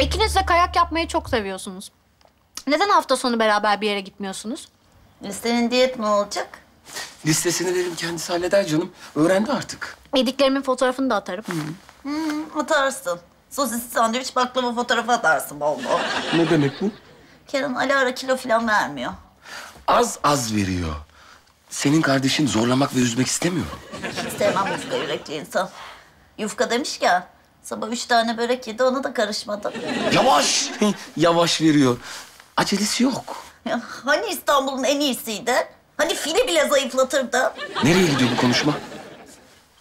İkiniz de kayak yapmayı çok seviyorsunuz. Neden hafta sonu beraber bir yere gitmiyorsunuz? Listenin diyet ne olacak? Listesini dedim kendisi halleder canım. Öğrendi artık. Yediklerimin fotoğrafını da atarım. Hı. Hı, atarsın. Sosis, sandviç, baklava fotoğrafı atarsın bol bol. Ne demek bu? Kenan, Alara kilo falan vermiyor. Az az veriyor. Senin kardeşin zorlamak ve üzmek istemiyor. Sevmem yufka yürekli insan. Yufka demiş ya, sabah 3 tane börek yedi, ona da karışmadım. Yavaş! Yavaş veriyor. Acelesi yok. Ya, hani İstanbul'un en iyisiydi? Hani fili bile zayıflatırdı. Nereye gidiyor bu konuşma?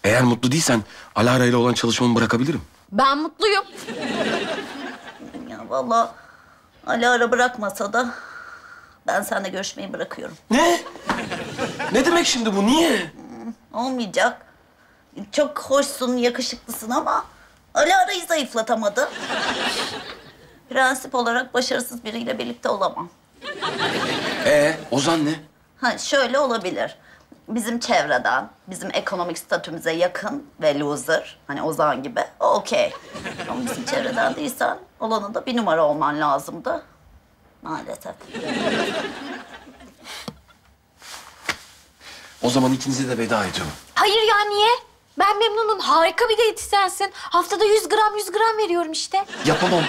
Eğer mutlu değilsen Alara ile olan çalışmamı bırakabilirim. Ben mutluyum. Ya vallahi Alara bırakmasa da ben seninle görüşmeyi bırakıyorum. Ne? Ne demek şimdi bu? Niye? Olmayacak. Çok hoşsun, yakışıklısın ama Alara'yı zayıflatamadı. Prensip olarak başarısız biriyle birlikte olamam. Ozan ne? Ha, şöyle olabilir. Bizim çevreden, bizim ekonomik statümüze yakın ve loser, hani Ozan gibi, okey. Ama bizim çevreden değilsen, olanın da 1 numara olman lazımdı. Maalesef. O zaman ikinize de veda ediyorum. Hayır ya, niye? Ben memnunum, harika bir diyetisyensin. Haftada 100 gram veriyorum işte. Yapamam.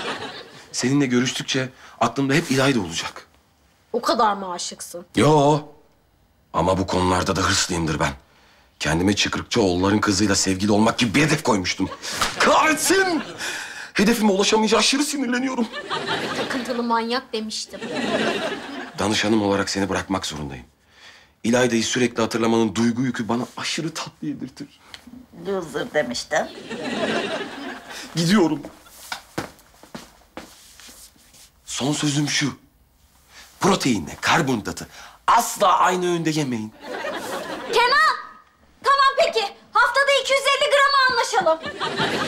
Seninle görüştükçe aklımda hep İlayda olacak. O kadar mı aşıksın? Yo. Ama bu konularda da hırslıyımdır ben. Kendime çıkırıkçı oğulların kızıyla sevgili olmak gibi bir hedef koymuştum. Kahretsin! Hedefime ulaşamayınca aşırı sinirleniyorum. Takıntılı manyak demiştim. Danışanım olarak seni bırakmak zorundayım. İlayda'yı sürekli hatırlamanın duygu yükü bana aşırı tatlı yedirtir. Loser demiştim. Gidiyorum. Son sözüm şu. Proteinle karbonhidratı asla aynı öğünde yemeyin. Kenan! Tamam peki. Haftada 250 grama anlaşalım.